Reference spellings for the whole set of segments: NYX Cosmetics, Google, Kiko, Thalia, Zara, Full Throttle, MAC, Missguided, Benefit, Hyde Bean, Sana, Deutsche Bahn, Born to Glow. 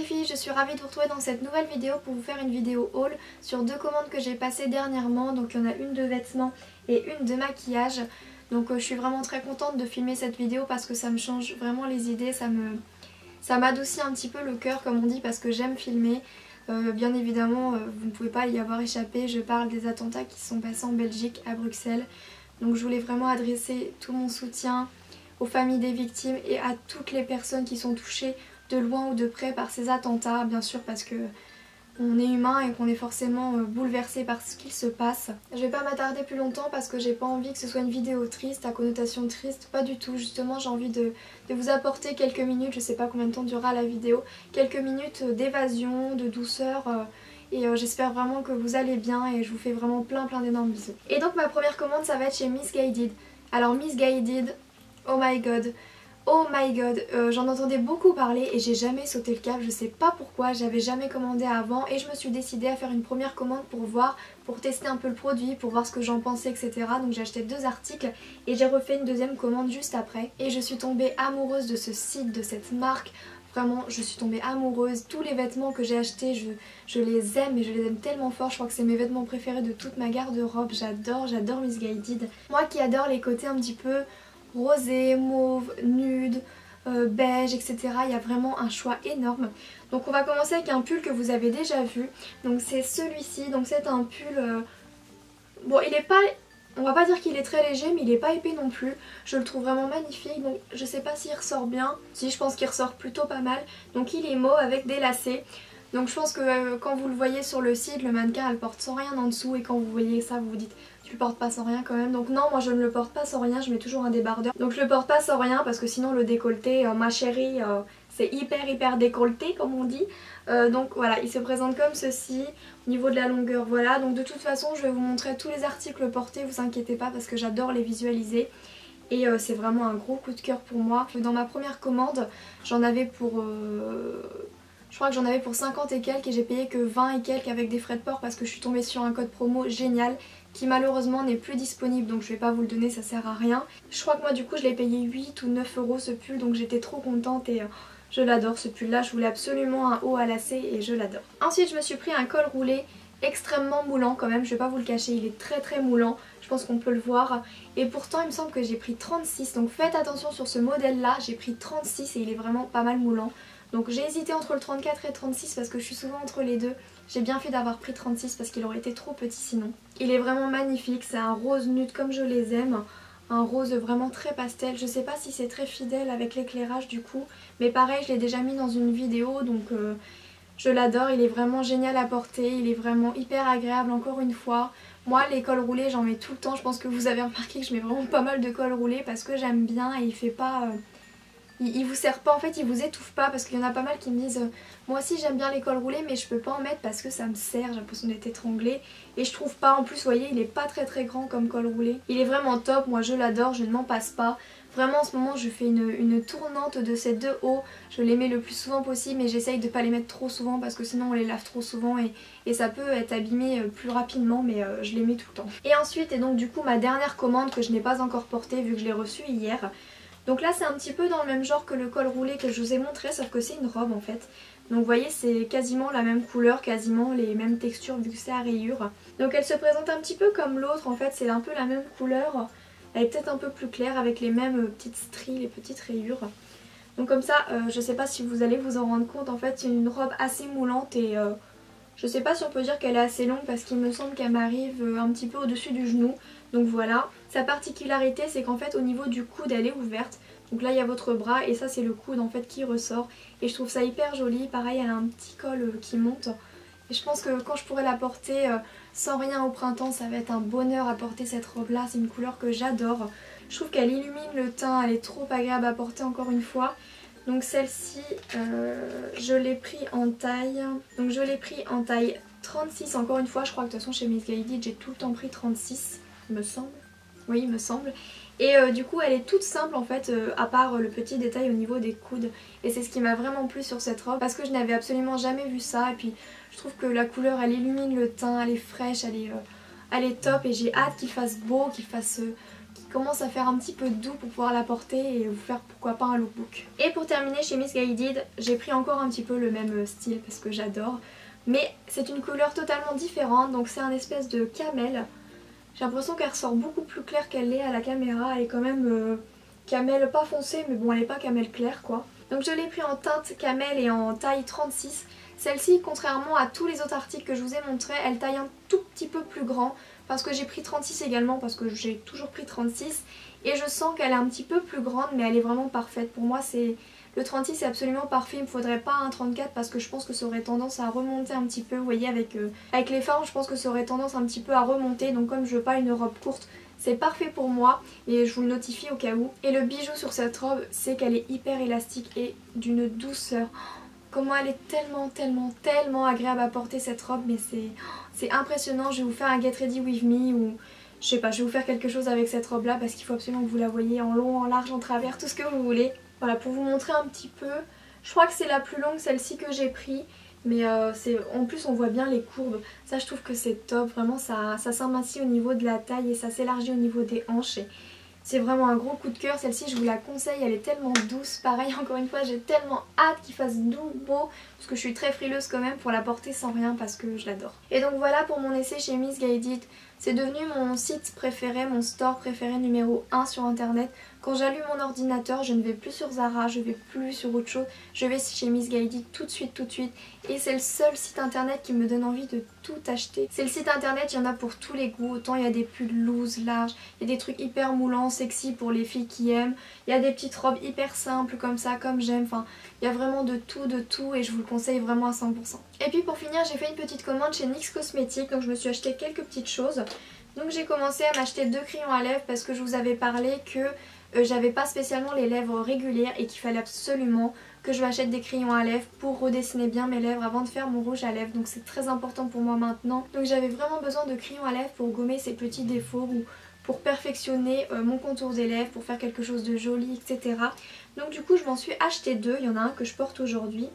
les filles, je suis ravie de vous retrouver dans cette nouvelle vidéo pour vous faire une vidéo haul sur deux commandes que j'ai passées dernièrement. Donc il y en a une de vêtements et une de maquillage. Donc je suis vraiment très contente de filmer cette vidéo parce que ça me change vraiment les idées, ça m'adoucit un petit peu le cœur comme on dit parce que j'aime filmer. Bien évidemment vous ne pouvez pas y avoir échappé, je parle des attentats qui sont passés en Belgique à Bruxelles. Donc je voulais vraiment adresser tout mon soutien aux familles des victimes et à toutes les personnes qui sont touchées de loin ou de près par ces attentats, bien sûr parce que on est humain et qu'on est forcément bouleversé par ce qu'il se passe. Je vais pas m'attarder plus longtemps parce que j'ai pas envie que ce soit une vidéo triste, à connotation triste, pas du tout. Justement j'ai envie de vous apporter quelques minutes, je sais pas combien de temps durera la vidéo, quelques minutes d'évasion, de douceur et j'espère vraiment que vous allez bien et je vous fais vraiment plein d'énormes bisous. Et donc ma première commande ça va être chez Missguided. Alors Missguided, oh my god, j'en entendais beaucoup parler et j'ai jamais sauté le cap, je sais pas pourquoi, j'avais jamais commandé avant et je me suis décidée à faire une première commande pour voir, pour tester un peu le produit, pour voir ce que j'en pensais, etc. Donc j'ai acheté deux articles et j'ai refait une deuxième commande juste après et je suis tombée amoureuse de ce site, de cette marque. Vraiment, je suis tombée amoureuse, tous les vêtements que j'ai achetés, je les aime et je les aime tellement fort, je crois que c'est mes vêtements préférés de toute ma garde-robe, j'adore Missguided. Moi qui adore les côtés un petit peu rosé, mauve, nude, beige, etc. Il y a vraiment un choix énorme. Donc on va commencer avec un pull que vous avez déjà vu. Donc c'est celui-ci. Donc c'est un pull... Bon il est pas... On va pas dire qu'il est très léger mais il est pas épais non plus. Je le trouve vraiment magnifique. Donc je sais pas s'il ressort bien. Si, je pense qu'il ressort plutôt pas mal. Donc il est mauve avec des lacets. Donc je pense que quand vous le voyez sur le site, le mannequin elle porte sans rien en dessous et quand vous voyez ça vous vous dites tu le portes pas sans rien quand même. Donc non, moi je ne le porte pas sans rien, je mets toujours un débardeur. Donc je le porte pas sans rien parce que sinon le décolleté, ma chérie, c'est hyper décolleté comme on dit. Donc voilà, il se présente comme ceci au niveau de la longueur, voilà. Donc de toute façon je vais vous montrer tous les articles portés, vous inquiétez pas parce que j'adore les visualiser. Et c'est vraiment un gros coup de cœur pour moi. Dans ma première commande, j'en avais pour... Je crois que j'en avais pour 50 et quelques et j'ai payé que 20 et quelques avec des frais de port parce que je suis tombée sur un code promo génial qui malheureusement n'est plus disponible donc je vais pas vous le donner, ça sert à rien. Je crois que moi du coup je l'ai payé 8 ou 9 euros ce pull donc j'étais trop contente et je l'adore ce pull là, je voulais absolument un haut à lacets et je l'adore. Ensuite je me suis pris un col roulé extrêmement moulant quand même, je vais pas vous le cacher, il est très moulant, je pense qu'on peut le voir et pourtant il me semble que j'ai pris 36 donc faites attention sur ce modèle là, j'ai pris 36 et il est vraiment pas mal moulant. Donc j'ai hésité entre le 34 et 36 parce que je suis souvent entre les deux. J'ai bien fait d'avoir pris 36 parce qu'il aurait été trop petit sinon. Il est vraiment magnifique, c'est un rose nude comme je les aime. Un rose vraiment très pastel. Je sais pas si c'est très fidèle avec l'éclairage du coup. Mais pareil, je l'ai déjà mis dans une vidéo donc je l'adore. Il est vraiment génial à porter, il est vraiment hyper agréable encore une fois. Moi les cols roulés j'en mets tout le temps. Je pense que vous avez remarqué que je mets vraiment pas mal de cols roulés parce que j'aime bien et il fait pas... Il vous serre pas en fait, il vous étouffe pas parce qu'il y en a pas mal qui me disent moi aussi j'aime bien les cols roulés mais je peux pas en mettre parce que ça me serre, j'ai l'impression d'être étranglée et je trouve pas, en plus vous voyez il est pas très grand comme col roulé. Il est vraiment top, moi je l'adore, je ne m'en passe pas. Vraiment en ce moment je fais une tournante de ces deux hauts, je les mets le plus souvent possible mais j'essaye de pas les mettre trop souvent parce que sinon on les lave trop souvent et ça peut être abîmé plus rapidement mais je les mets tout le temps. Et ensuite et donc du coup ma dernière commande que je n'ai pas encore portée vu que je l'ai reçue hier. Donc là c'est un petit peu dans le même genre que le col roulé que je vous ai montré sauf que c'est une robe en fait. Donc vous voyez c'est quasiment la même couleur, quasiment les mêmes textures vu que c'est à rayures. Donc elle se présente un petit peu comme l'autre en fait, c'est un peu la même couleur. Elle est peut-être un peu plus claire avec les mêmes petites stries, les petites rayures. Donc comme ça je sais pas si vous allez vous en rendre compte en fait c'est une robe assez moulante et je sais pas si on peut dire qu'elle est assez longue parce qu'il me semble qu'elle m'arrive un petit peu au-dessus du genou. Donc voilà, sa particularité c'est qu'en fait au niveau du coude elle est ouverte. Donc là il y a votre bras et ça c'est le coude en fait qui ressort. Et je trouve ça hyper joli, pareil elle a un petit col qui monte. Et je pense que quand je pourrais la porter sans rien au printemps ça va être un bonheur à porter cette robe là. C'est une couleur que j'adore, je trouve qu'elle illumine le teint, elle est trop agréable à porter encore une fois. Donc celle-ci je l'ai pris en taille, donc je l'ai pris en taille 36 encore une fois. Je crois que de toute façon chez Missguided j'ai tout le temps pris 36 me semble, oui il me semble. Et du coup elle est toute simple en fait à part le petit détail au niveau des coudes et c'est ce qui m'a vraiment plu sur cette robe parce que je n'avais absolument jamais vu ça et puis je trouve que la couleur elle illumine le teint, elle est fraîche, elle est top et j'ai hâte qu'il fasse beau, qu'il fasse commence à faire un petit peu doux pour pouvoir la porter et vous faire pourquoi pas un lookbook. Et pour terminer, chez Missguided, j'ai pris encore un petit peu le même style parce que j'adore, mais c'est une couleur totalement différente, donc c'est un espèce de camel. J'ai l'impression qu'elle ressort beaucoup plus claire qu'elle l'est à la caméra. Elle est quand même camel pas foncée, mais bon, elle est pas camel claire quoi. Donc je l'ai pris en teinte camel et en taille 36. Celle-ci, contrairement à tous les autres articles que je vous ai montrés, elle taille un tout petit peu plus grand parce que j'ai pris 36 également, parce que j'ai toujours pris 36, et je sens qu'elle est un petit peu plus grande, mais elle est vraiment parfaite. Pour moi, c'est le 36 est absolument parfait, il ne me faudrait pas un 34 parce que je pense que ça aurait tendance à remonter un petit peu. Vous voyez, avec les formes, je pense que ça aurait tendance un petit peu à remonter, donc comme je veux pas une robe courte, c'est parfait pour moi et je vous le notifie au cas où. Et le bijou sur cette robe, c'est qu'elle est hyper élastique et d'une douceur. Comment elle est tellement agréable à porter cette robe, mais c'est impressionnant. Je vais vous faire un Get Ready With Me ou je sais pas, je vais vous faire quelque chose avec cette robe là parce qu'il faut absolument que vous la voyez en long, en large, en travers, tout ce que vous voulez. Voilà, pour vous montrer un petit peu, je crois que c'est la plus longue, celle-ci que j'ai pris, mais en plus on voit bien les courbes. Ça, je trouve que c'est top, vraiment ça s'amincit au niveau de la taille et ça s'élargit au niveau des hanches. C'est vraiment un gros coup de cœur, celle-ci je vous la conseille, elle est tellement douce. Pareil, encore une fois, j'ai tellement hâte qu'il fasse doux, beau, parce que je suis très frileuse quand même pour la porter sans rien parce que je l'adore. Et donc voilà pour mon essai chez Missguided. C'est devenu mon site préféré, mon store préféré numéro 1 sur internet. Quand j'allume mon ordinateur, je ne vais plus sur Zara, je ne vais plus sur autre chose, je vais chez Missguided tout de suite. Et c'est le seul site internet qui me donne envie de tout acheter. C'est le site internet, il y en a pour tous les goûts. Autant il y a des pulls loose, larges, il y a des trucs hyper moulants, sexy pour les filles qui aiment. Il y a des petites robes hyper simples comme ça, comme j'aime. Enfin, il y a vraiment de tout et je vous le conseille vraiment à 100%. Et puis pour finir, j'ai fait une petite commande chez NYX Cosmetics, donc je me suis acheté quelques petites choses. Donc j'ai commencé à m'acheter 2 crayons à lèvres parce que je vous avais parlé que j'avais pas spécialement les lèvres régulières et qu'il fallait absolument que je m'achète des crayons à lèvres pour redessiner bien mes lèvres avant de faire mon rouge à lèvres. Donc c'est très important pour moi maintenant. Donc j'avais vraiment besoin de crayons à lèvres pour gommer ces petits défauts ou pour perfectionner mon contour des lèvres, pour faire quelque chose de joli, etc. Donc du coup je m'en suis acheté 2, il y en a un que je porte aujourd'hui.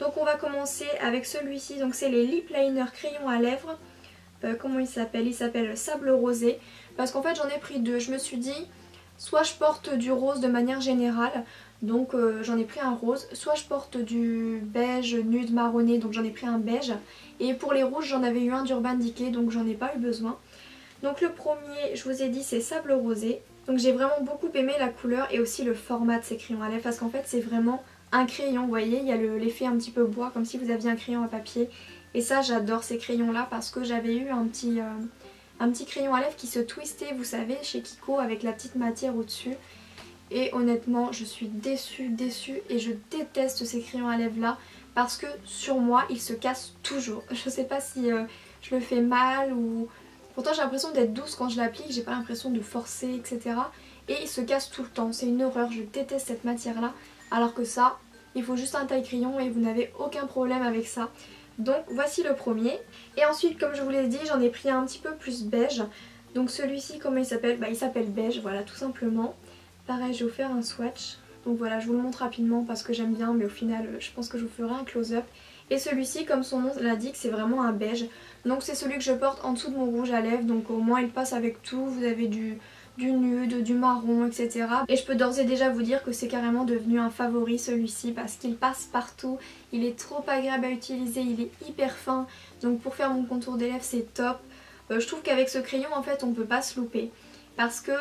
Donc on va commencer avec celui-ci, donc c'est les lip liner crayons à lèvres. Comment il s'appelle? Il s'appelle Sable Rosé. Parce qu'en fait j'en ai pris 2. Je me suis dit, soit je porte du rose de manière générale, donc j'en ai pris un rose. Soit je porte du beige nude marronné, donc j'en ai pris un beige. Et pour les rouges j'en avais eu un d'Urban Decay, donc j'en ai pas eu besoin. Donc le premier, je vous ai dit, c'est Sable Rosé. Donc j'ai vraiment beaucoup aimé la couleur et aussi le format de ces crayons à lèvres. Parce qu'en fait c'est vraiment un crayon, vous voyez, il y a l'effet un petit peu bois, comme si vous aviez un crayon à papier. Et ça, j'adore ces crayons là parce que j'avais eu un petit crayon à lèvres qui se twistait, vous savez, chez Kiko, avec la petite matière au dessus. Et honnêtement je suis déçue et je déteste ces crayons à lèvres là parce que sur moi ils se cassent toujours. Je sais pas si je le fais mal ou... Pourtant j'ai l'impression d'être douce quand je l'applique, j'ai pas l'impression de forcer, etc. Et ils se cassent tout le temps, c'est une horreur, je déteste cette matière là. Alors que ça, il faut juste un taille crayon et vous n'avez aucun problème avec ça. Donc voici le premier. Et ensuite, comme je vous l'ai dit, j'en ai pris un petit peu plus beige. Donc celui-ci, comment il s'appelle? Bah, il s'appelle beige, voilà, tout simplement. Pareil, je vais vous faire un swatch. Donc voilà, je vous le montre rapidement parce que j'aime bien, mais au final je pense que je vous ferai un close-up. Et celui-ci, comme son nom l'indique, c'est vraiment un beige. Donc c'est celui que je porte en dessous de mon rouge à lèvres. Donc au moins il passe avec tout, vous avez du nude, du marron, etc. Et je peux d'ores et déjà vous dire que c'est carrément devenu un favori celui-ci parce qu'il passe partout, il est trop agréable à utiliser, il est hyper fin, donc pour faire mon contour des lèvres c'est top. Je trouve qu'avec ce crayon en fait on peut pas se louper parce que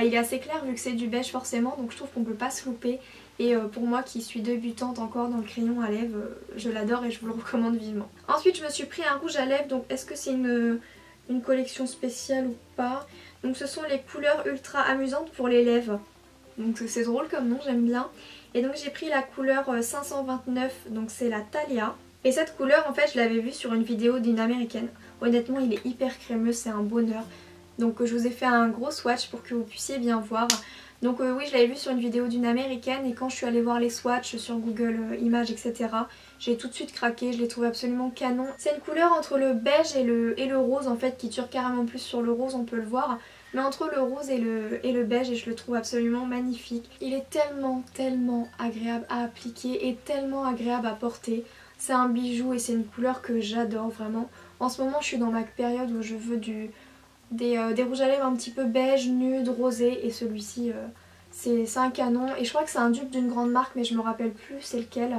il est assez clair vu que c'est du beige forcément, donc je trouve qu'on peut pas se louper. Et pour moi qui suis débutante encore dans le crayon à lèvres, je l'adore et je vous le recommande vivement. Ensuite je me suis pris un rouge à lèvres, donc est-ce que c'est une collection spéciale ou pas? Donc ce sont les couleurs ultra amusantes pour les lèvres. Donc c'est drôle comme nom, j'aime bien. Et donc j'ai pris la couleur 529, donc c'est la Thalia. Et cette couleur en fait je l'avais vue sur une vidéo d'une américaine. Honnêtement il est hyper crémeux, c'est un bonheur. Donc je vous ai fait un gros swatch pour que vous puissiez bien voir. Donc oui, je l'avais vu sur une vidéo d'une américaine et quand je suis allée voir les swatchs sur Google Images, etc. j'ai tout de suite craqué, je l'ai trouvé absolument canon. C'est une couleur entre le beige et le rose en fait, qui tire carrément plus sur le rose, on peut le voir. Mais entre le rose et le beige, et je le trouve absolument magnifique. Il est tellement agréable à appliquer et tellement agréable à porter. C'est un bijou et c'est une couleur que j'adore vraiment. En ce moment je suis dans ma période où je veux du des rouges à lèvres un petit peu beige, nude, rosé, et celui-ci c'est un canon, et je crois que c'est un dupe d'une grande marque mais je me rappelle plus c'est lequel,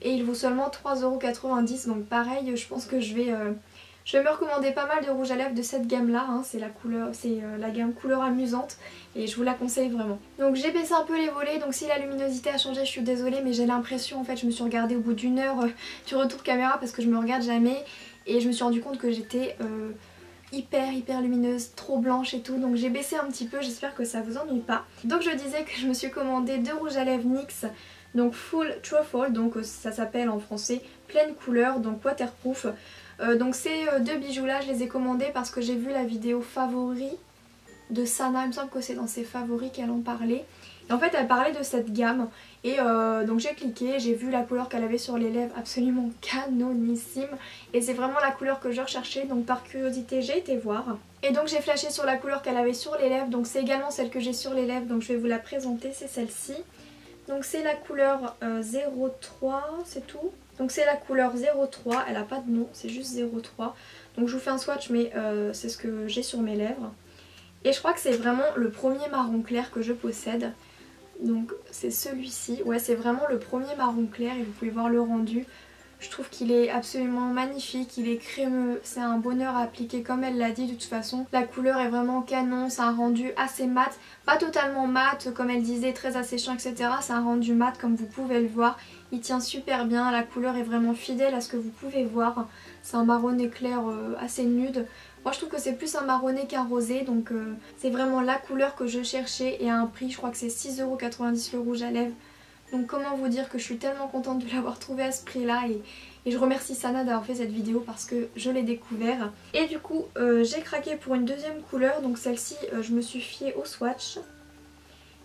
et il vaut seulement 3,90€, donc pareil je pense que je vais me recommander pas mal de rouges à lèvres de cette gamme là, hein. C'est la gamme couleur amusante et je vous la conseille vraiment. Donc j'ai baissé un peu les volets, donc si la luminosité a changé je suis désolée, mais j'ai l'impression en fait je me suis regardée au bout d'une heure du retour caméra parce que je me regarde jamais, et je me suis rendu compte que j'étais hyper lumineuse, trop blanche et tout, donc j'ai baissé un petit peu, j'espère que ça vous ennuie pas. Donc je disais que je me suis commandé deux rouges à lèvres NYX, donc Full Throttle, donc ça s'appelle en français pleine couleur, donc waterproof. Donc ces deux bijoux là je les ai commandés parce que j'ai vu la vidéo favori de Sana, il me semble que c'est dans ses favoris qu'elle en parlait, et en fait elle parlait de cette gamme, et donc j'ai cliqué, j'ai vu la couleur qu'elle avait sur les lèvres, absolument canonissime, et c'est vraiment la couleur que je recherchais, donc par curiosité j'ai été voir, et donc j'ai flashé sur la couleur qu'elle avait sur les lèvres, donc c'est également celle que j'ai sur les lèvres, donc je vais vous la présenter, c'est celle-ci, donc c'est la couleur 03, c'est tout. Donc c'est la couleur 03, elle n'a pas de nom, c'est juste 03. Donc je vous fais un swatch, mais c'est ce que j'ai sur mes lèvres. Et je crois que c'est vraiment le premier marron clair que je possède. Donc c'est celui-ci, ouais c'est vraiment le premier marron clair et vous pouvez voir le rendu. Je trouve qu'il est absolument magnifique, il est crémeux, c'est un bonheur à appliquer comme elle l'a dit de toute façon. La couleur est vraiment canon, c'est un rendu assez mat, pas totalement mat comme elle disait, très asséchant etc. C'est un rendu mat comme vous pouvez le voir, il tient super bien, la couleur est vraiment fidèle à ce que vous pouvez voir. C'est un marronné clair assez nude, moi je trouve que c'est plus un marronné qu'un rosé, donc c'est vraiment la couleur que je cherchais, et à un prix je crois que c'est 6,90€ le rouge à lèvres. Donc comment vous dire que je suis tellement contente de l'avoir trouvé à ce prix là, et je remercie Sana d'avoir fait cette vidéo parce que je l'ai découvert. Et du coup j'ai craqué pour une deuxième couleur, donc celle-ci je me suis fiée au swatch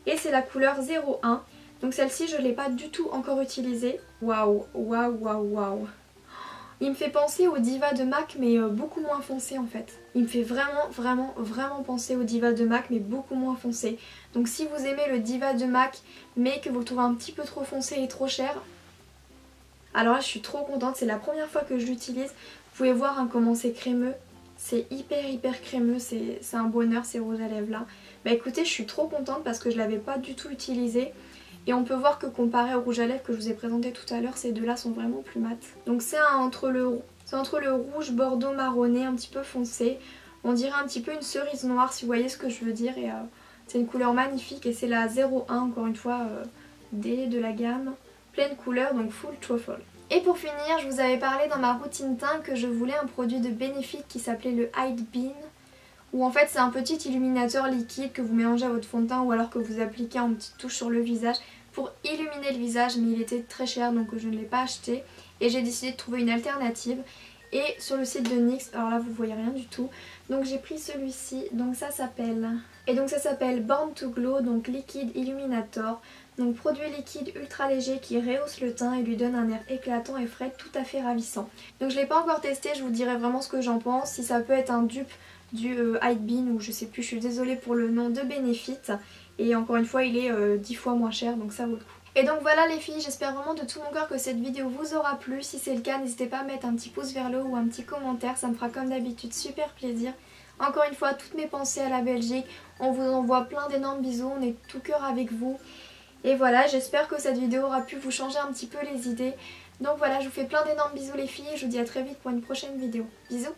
et c'est la couleur 01. Donc celle-ci je ne l'ai pas du tout encore utilisée. Waouh, waouh, waouh, waouh. Il me fait penser aux divas de MAC mais beaucoup moins foncé en fait. Il me fait vraiment penser aux divas de MAC mais beaucoup moins foncé. Donc si vous aimez le diva de MAC mais que vous le trouvez un petit peu trop foncé et trop cher, alors là je suis trop contente, c'est la première fois que je l'utilise. Vous pouvez voir hein, comment c'est crémeux, c'est hyper crémeux, c'est un bonheur ces rouges à lèvres là. Bah écoutez, je suis trop contente parce que je l'avais pas du tout utilisé. Et on peut voir que comparé au rouge à lèvres que je vous ai présenté tout à l'heure, ces deux là sont vraiment plus mat. Donc c'est entre le rouge bordeaux marronné un petit peu foncé, on dirait un petit peu une cerise noire si vous voyez ce que je veux dire, et c'est une couleur magnifique, et c'est la 01 encore une fois D de la gamme, pleine couleur, donc Full Throttle. Et pour finir, je vous avais parlé dans ma routine teint que je voulais un produit de Benefit qui s'appelait le Hyde Bean, où en fait c'est un petit illuminateur liquide que vous mélangez à votre fond de teint ou alors que vous appliquez en petite touche sur le visage pour illuminer le visage, mais il était très cher donc je ne l'ai pas acheté et j'ai décidé de trouver une alternative, et sur le site de NYX, alors là vous voyez rien du tout, donc j'ai pris celui-ci, donc ça s'appelle, et donc ça s'appelle Born to Glow, donc liquide illuminator, donc produit liquide ultra léger qui rehausse le teint et lui donne un air éclatant et frais tout à fait ravissant. Donc je l'ai pas encore testé, je vous dirai vraiment ce que j'en pense, si ça peut être un dupe du Hyde Bean ou je sais plus, je suis désolée pour le nom, de Benefit, et encore une fois il est 10 fois moins cher donc ça vaut le coup. Et donc voilà les filles, j'espère vraiment de tout mon cœur que cette vidéo vous aura plu, si c'est le cas n'hésitez pas à mettre un petit pouce vers le haut ou un petit commentaire, ça me fera comme d'habitude super plaisir. Encore une fois toutes mes pensées à la Belgique, on vous envoie plein d'énormes bisous, on est tout cœur avec vous, et voilà j'espère que cette vidéo aura pu vous changer un petit peu les idées. Donc voilà, je vous fais plein d'énormes bisous les filles et je vous dis à très vite pour une prochaine vidéo, bisous.